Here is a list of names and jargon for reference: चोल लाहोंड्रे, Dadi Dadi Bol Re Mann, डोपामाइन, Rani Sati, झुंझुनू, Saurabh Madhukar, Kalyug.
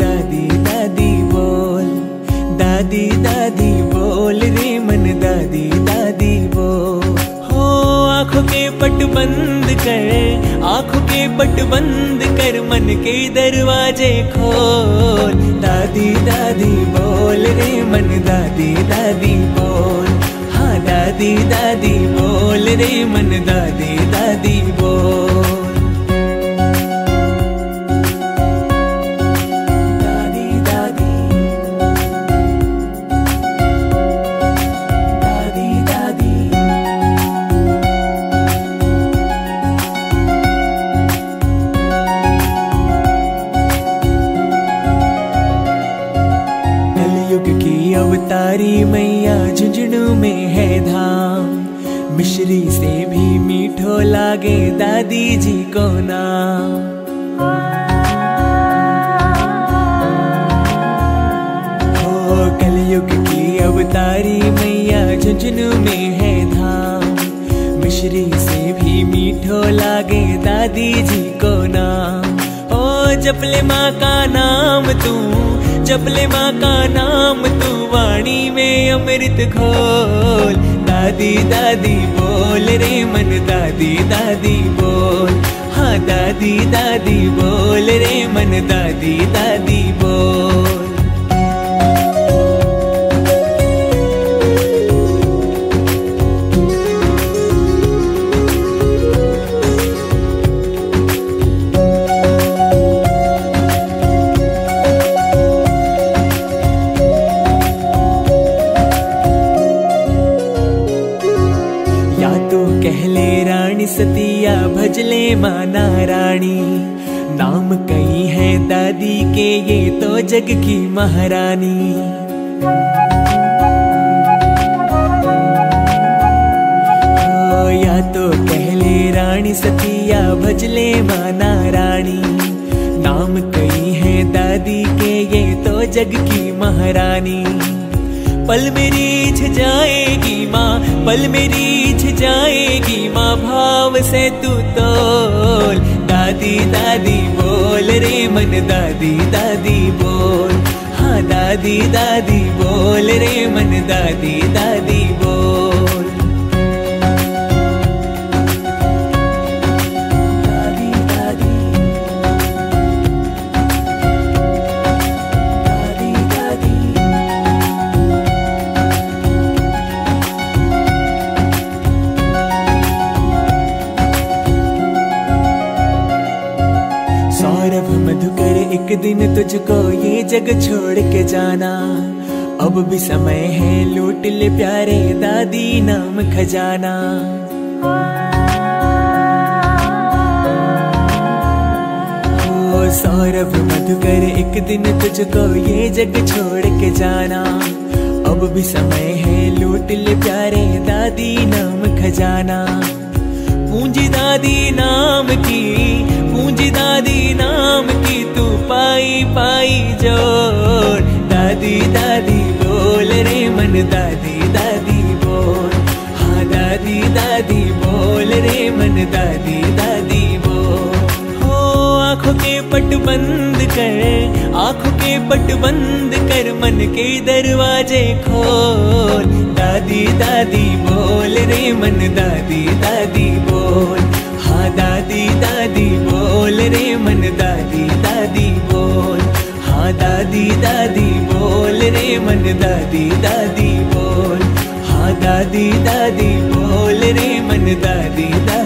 दादी दादी बोल, दादी दादी बोल रे मन, दादी दादी बोल। हो आँखों के पट बंद कर, आँखों के पट बंद कर, मन के दरवाजे खोल, दादी दादी बोल रे मन, दादी दादी बोल। हाँ दादी दादी बोल रे मन, दादी दादी बोल। अवतारी मैया झुंझुनू में है धाम, मिश्री से भी मीठो लागे दादी जी को नाम। हो कलयुग की अवतारी मैया झुंझुनू में है धाम, मिश्री से भी मीठो लागे दादी जी को नाम। ओ जपले माँ का नाम तू, जपले माँ का नाम तू, वाणी में अमृत घोल, दादी दादी बोल रे मन, दादी दादी बोल। हाँ दादी दादी बोल रे मन, दादी दादी बोल। सतिया भजले माना रानी, नाम कई है दादी के, ये तो जग की महारानी। ओ या तो कहले रानी सतिया भजले माना रानी, नाम कई है दादी के, ये तो जग की महारानी। पल में रीछ जाएगी माँ, पल में रीछ जाएगी माँ, भाव से तू तोल, दादी दादी बोल रे मन, दादी दादी बोल। हाँ दादी दादी बोल रे मन, दादी दादी बोल। सौरभ मधुकर एक दिन तुझको ये जग छोड़ के जाना, अब भी समय है लूट ले प्यारे दादी नाम खजाना। ओ सौरभ मधुकर एक दिन तुझको ये जग छोड़ के जाना, अब भी समय है लूट ले प्यारे दादी नाम खजाना। पूंजी दादी नाम की, पूंजी दादी नाम की, तू पाई पाई जोर, दादी दादी बोल रे मन, दादी दादी बोल। हाँ दादी दादी बोल रे मन, दादी दादी बोल। हो आँखों के पट बंद कर, आँखों के पट बंद कर, मन के दरवाजे खोल, दादी दादी बोल रे मन, दादी दादी बोल। हाँ दादी दादी बोल रे मन, दादी दादी बोल। हाँ दादी दादी बोल रे मन, दादी दादी बोल। हाँ दादी दादी बोल रे मन, दादी दादी।